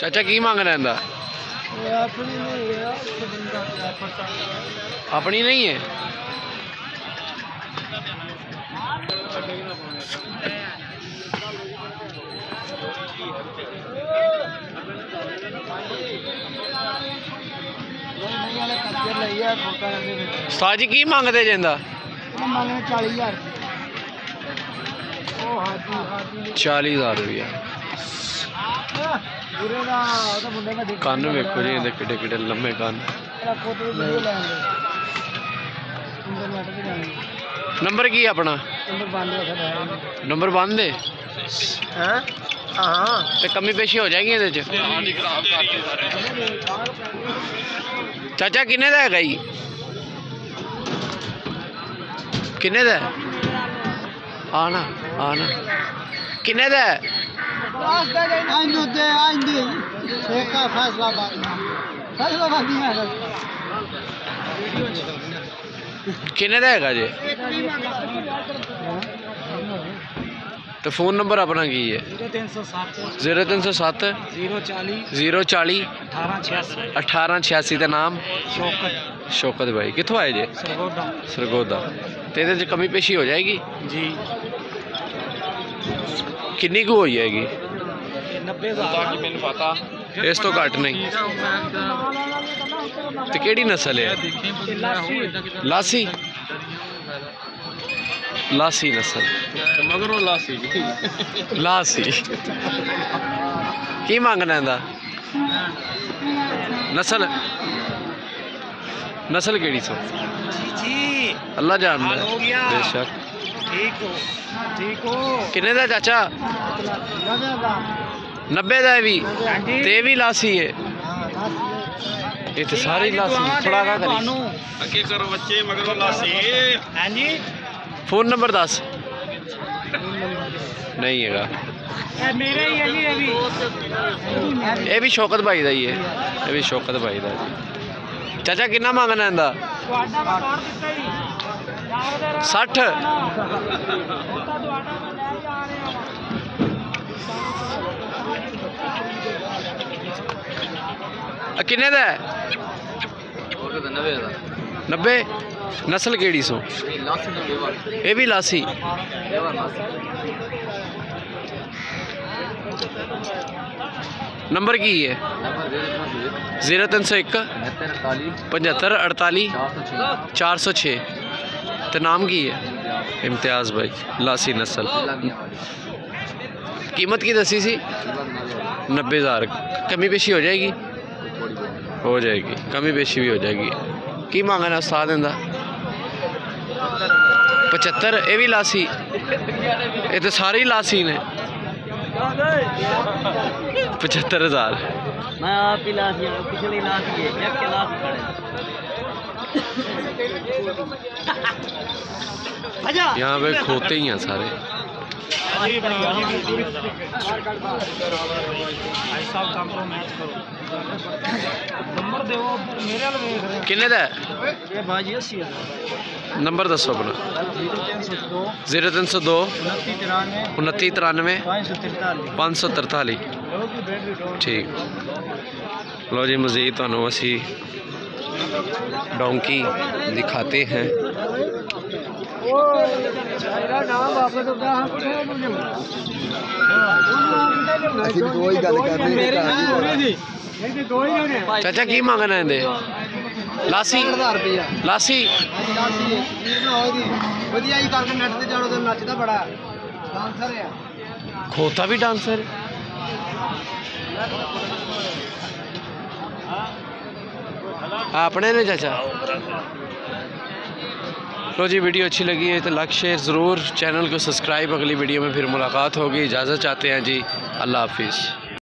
चाचा की मंगना इंदा? अपनी नहीं है। साजी की मंगते जिंदा? 40,000 रुपया। कान वेखो जी एहदे किड्डे किड्डे लम्मे कान। नंबर की अपना? नंबर बंद है। कमी पेशी हो जाएगी एहदे च। चाचा किन्ने दा है गाई? किन्ने दा है? आना आना किन्ने दा है? किन्ने दा हैगा जी? तो फोन नंबर अपना की है? 0307 040 1886 का नाम शौकत। शौकत भाई कितों आए जी? सरगोधा। तो ये कमी पेशी हो जाएगी जी। किन्नी को हो जाएगी? 90,000 इस तो घट नहीं। तो केड़ी नस्ल है? लासी। लासी नस्ल। मगर लासी लासी की मंगना इंदा? नस्ल नस्ल केड़ी सो? अल्लाह जानदा बेशक। किन्ने दा चाचा? 90 दा भी ते भी लासी है। ये तो सारी लासी थोड़ा का करो बच्चे मगर लासी। हां जी फोन नंबर दस? नहीं है ये भी शौकत भाई का ही है। ये भी शौकत भाई का। चाचा किन्ना मंगना इंदा? 60। किन्ने दा है? 90। नस्ल केड़ी सो? ये भी लासी। नंबर की है? 0301 75 48 406। तो नाम की है? इम्तियाज़ भाई। लासी नस्ल। कीमत की दसी सी? 90,000। कमी पेशी हो जाएगी? हो जाएगी। कमी पेशी भी हो जाएगी। की मांगना उस्ताद इंदा? 75। ये भी लासी। ये तो सारी लासी ने। 75,000। यहाँ पे खोते ही हैं सारे। किन्ने दा है? नंबर दसो अपना? 0302 29 93 543। ठीक लो जी मजीद तुहानू असी डोंकी दिखाते हैं। चाचा की मंगना इंदे? लासी। लासी खोता भी डांसर। अपने ने चाचा। लो जी वीडियो अच्छी लगी है तो लाइक शेयर ज़रूर। चैनल को सब्सक्राइब। अगली वीडियो में फिर मुलाकात होगी। इजाज़त चाहते हैं जी। अल्लाह हाफिज़।